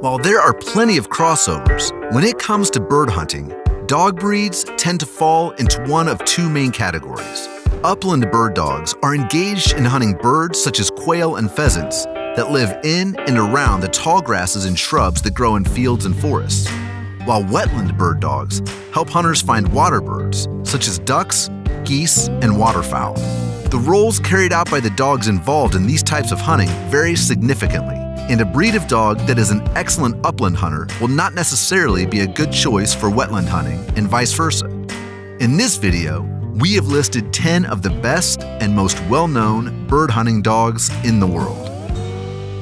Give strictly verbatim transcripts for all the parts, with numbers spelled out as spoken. While there are plenty of crossovers, when it comes to bird hunting, dog breeds tend to fall into one of two main categories. Upland bird dogs are engaged in hunting birds such as quail and pheasants that live in and around the tall grasses and shrubs that grow in fields and forests, while wetland bird dogs help hunters find water birds such as ducks, geese, and waterfowl. The roles carried out by the dogs involved in these types of hunting vary significantly, and a breed of dog that is an excellent upland hunter will not necessarily be a good choice for wetland hunting and vice versa. In this video, we have listed ten of the best and most well-known bird hunting dogs in the world.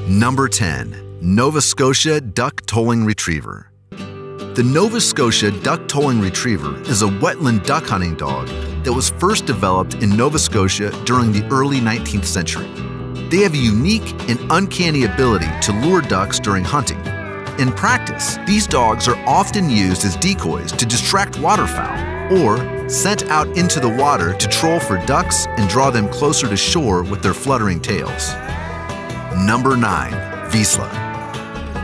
Number ten. Nova Scotia Duck Tolling Retriever. The Nova Scotia Duck Tolling Retriever is a wetland duck hunting dog that was first developed in Nova Scotia during the early nineteenth century. They have a unique and uncanny ability to lure ducks during hunting. In practice, these dogs are often used as decoys to distract waterfowl or sent out into the water to troll for ducks and draw them closer to shore with their fluttering tails. Number nine. Vizsla.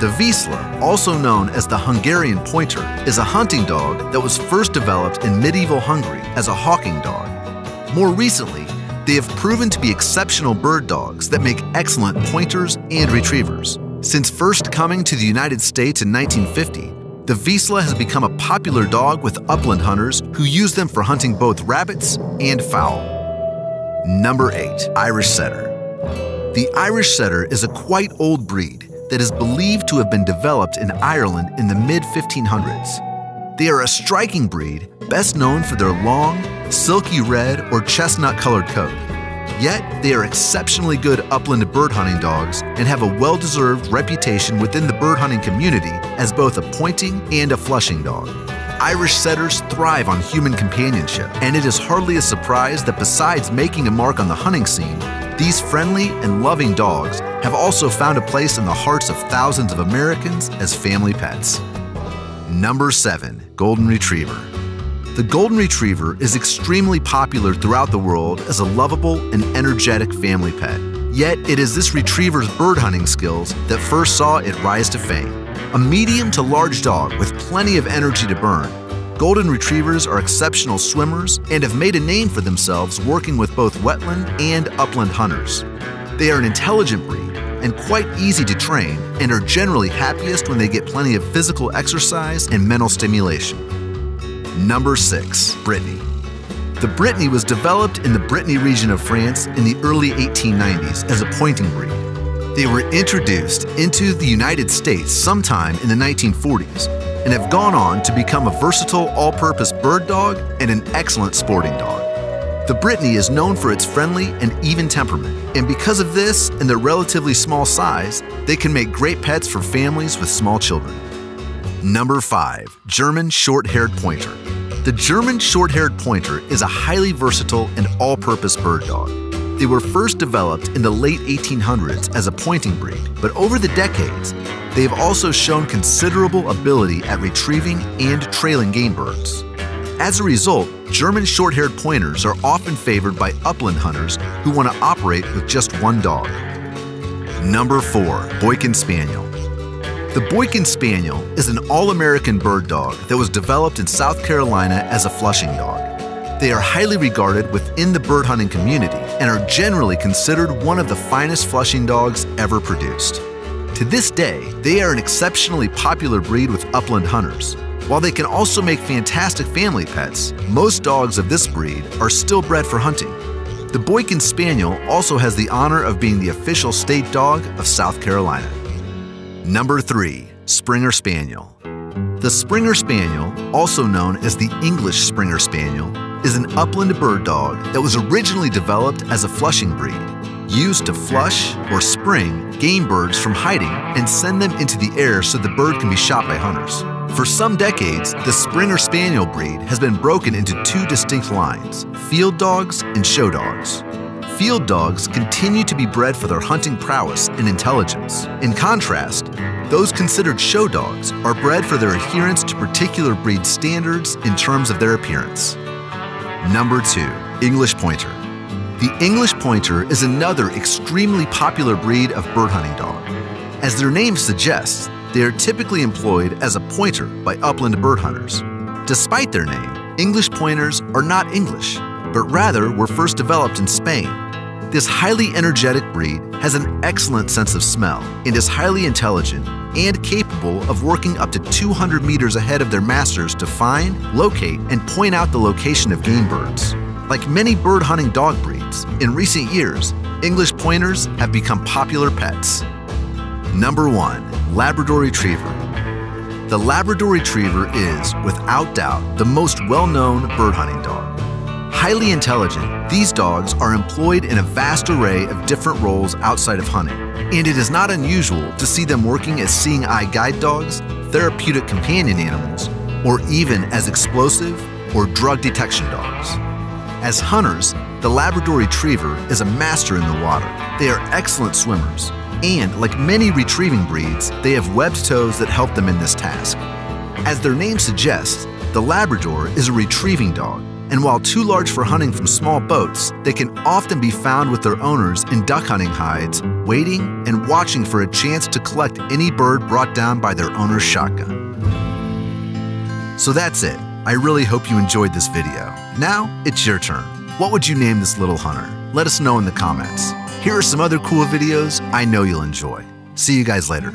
The Vizsla, also known as the Hungarian Pointer, is a hunting dog that was first developed in medieval Hungary as a hawking dog. More recently, they have proven to be exceptional bird dogs that make excellent pointers and retrievers. Since first coming to the United States in nineteen fifty, the Vizsla has become a popular dog with upland hunters who use them for hunting both rabbits and fowl. Number eight. Irish Setter. The Irish Setter is a quite old breed that is believed to have been developed in Ireland in the mid fifteen hundreds. They are a striking breed, best known for their long, silky red or chestnut-colored coat. Yet, they are exceptionally good upland bird hunting dogs and have a well-deserved reputation within the bird hunting community as both a pointing and a flushing dog. Irish Setters thrive on human companionship, and it is hardly a surprise that besides making a mark on the hunting scene, these friendly and loving dogs have also found a place in the hearts of thousands of Americans as family pets. Number seven. Golden Retriever. The Golden Retriever is extremely popular throughout the world as a lovable and energetic family pet. Yet, it is this retriever's bird hunting skills that first saw it rise to fame. A medium to large dog with plenty of energy to burn, Golden Retrievers are exceptional swimmers and have made a name for themselves working with both wetland and upland hunters. They are an intelligent breed and quite easy to train and are generally happiest when they get plenty of physical exercise and mental stimulation. Number six. Brittany. The Brittany was developed in the Brittany region of France in the early eighteen nineties as a pointing breed. They were introduced into the United States sometime in the nineteen forties and have gone on to become a versatile all-purpose bird dog and an excellent sporting dog. The Brittany is known for its friendly and even temperament, and because of this and their relatively small size, they can make great pets for families with small children. Number five. German Short Haired Pointer. The German Short Haired Pointer is a highly versatile and all-purpose bird dog. They were first developed in the late eighteen hundreds as a pointing breed, but over the decades, they have also shown considerable ability at retrieving and trailing game birds. As a result, German Short Haired Pointers are often favored by upland hunters who want to operate with just one dog. Number four. Boykin Spaniel. The Boykin Spaniel is an all-American bird dog that was developed in South Carolina as a flushing dog. They are highly regarded within the bird hunting community and are generally considered one of the finest flushing dogs ever produced. To this day, they are an exceptionally popular breed with upland hunters. While they can also make fantastic family pets, most dogs of this breed are still bred for hunting. The Boykin Spaniel also has the honor of being the official state dog of South Carolina. Number three. Springer Spaniel. The Springer Spaniel, also known as the English Springer Spaniel, is an upland bird dog that was originally developed as a flushing breed, used to flush or spring game birds from hiding and send them into the air so the bird can be shot by hunters. For some decades, the Springer Spaniel breed has been broken into two distinct lines, field dogs and show dogs. Field dogs continue to be bred for their hunting prowess and intelligence. In contrast, those considered show dogs are bred for their adherence to particular breed standards in terms of their appearance. Number two. English Pointer. The English Pointer is another extremely popular breed of bird hunting dog. As their name suggests, They are typically employed as a pointer by upland bird hunters. Despite their name, English pointers are not English, but rather were first developed in Spain. This highly energetic breed has an excellent sense of smell and is highly intelligent and capable of working up to two hundred meters ahead of their masters to find, locate, and point out the location of game birds. Like many bird hunting dog breeds, in recent years, English pointers have become popular pets. Number one. Labrador Retriever. The Labrador Retriever is, without doubt, the most well-known bird hunting dog. Highly intelligent, these dogs are employed in a vast array of different roles outside of hunting, and it is not unusual to see them working as seeing-eye guide dogs, therapeutic companion animals, or even as explosive or drug detection dogs. As hunters, the Labrador Retriever is a master in the water. They are excellent swimmers, and like many retrieving breeds, they have webbed toes that help them in this task. As their name suggests, the Labrador is a retrieving dog, and while too large for hunting from small boats, they can often be found with their owners in duck hunting hides, waiting and watching for a chance to collect any bird brought down by their owner's shotgun. So that's it. I really hope you enjoyed this video. Now, it's your turn. What would you name this little hunter? Let us know in the comments. Here are some other cool videos I know you'll enjoy. See you guys later.